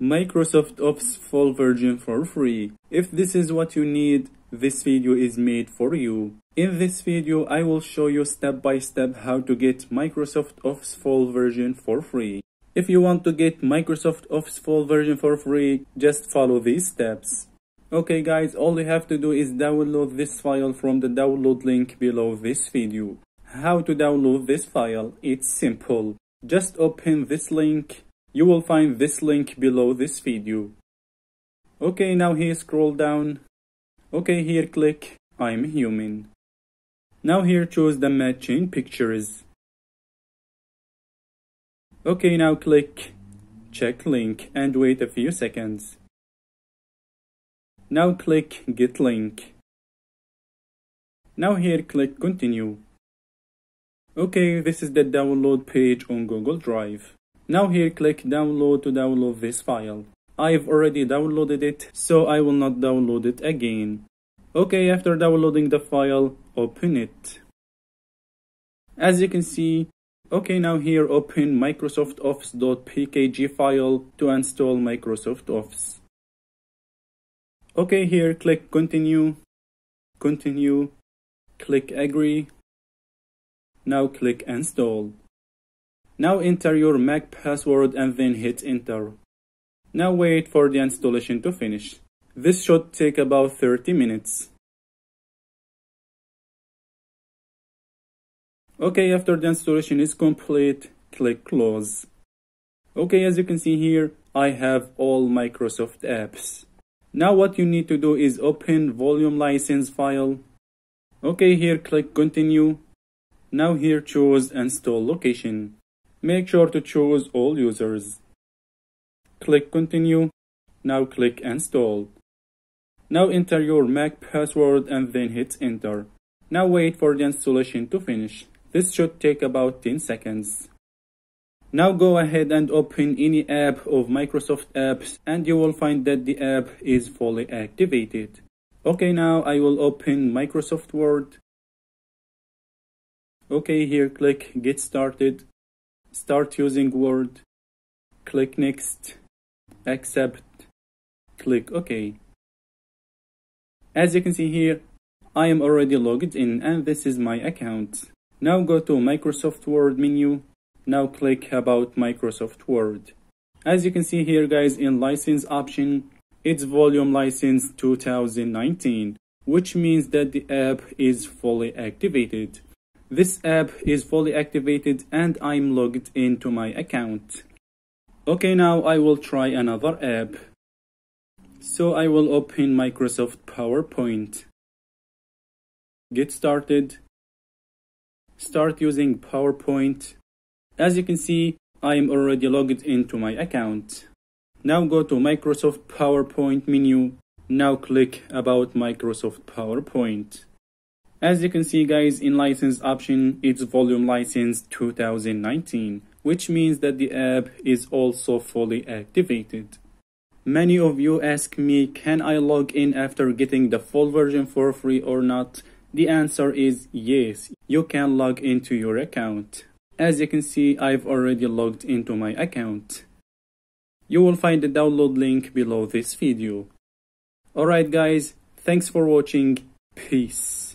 Microsoft Office full version for free. If this is what you need, this video is made for you. In this video, I will show you step by step how to get Microsoft Office full version for free. If you want to get Microsoft Office full version for free, just follow these steps. Okay guys, all you have to do is download this file from the download link below this video. How to download this file? It's simple. Just open this link. You will find this link below this video. Okay, now here scroll down. Okay, here click I'm human. Now here choose the matching pictures. Okay, now click check link and wait a few seconds. Now click get link. Now here click continue. Okay, this is the download page on Google Drive. Now here click download to download this file. I've already downloaded it, so I will not download it again. Okay, after downloading the file, open it. As you can see, okay, now here open Microsoft Office.pkg file to install Microsoft Office. Okay, here click continue, click agree. Now click install. Now enter your Mac password and then hit enter. Now wait for the installation to finish. This should take about 30 minutes. Okay, after the installation is complete, click close. Okay, as you can see here, I have all Microsoft apps. Now what you need to do is open volume license file. Okay, here click continue. Now here choose install location. Make sure to choose all users. Click continue. Now click install. Now enter your Mac password and then hit enter. Now wait for the installation to finish. This should take about 10 seconds. Now go ahead and open any app of Microsoft apps and you will find that the app is fully activated. Okay, now I will open Microsoft Word. Okay, here click get started. Start using Word. Click next. Accept. Click OK. As you can see here, I am already logged in and this is my account. Now go to Microsoft Word menu. Now click about Microsoft Word. As you can see here guys, in license option, it's volume license 2019, which means that the app is fully activated. This app is fully activated and I'm logged into my account. Okay, now I will try another app. So I will open Microsoft PowerPoint. Get started. Start using PowerPoint. As you can see, I am already logged into my account. Now go to Microsoft PowerPoint menu. Now click about Microsoft PowerPoint. As you can see guys, in license option, it's volume license 2019, which means that the app is also fully activated. Many of you ask me, can I log in after getting the full version for free or not? The answer is yes, you can log into your account. As you can see, I've already logged into my account. You will find the download link below this video. Alright guys, thanks for watching. Peace.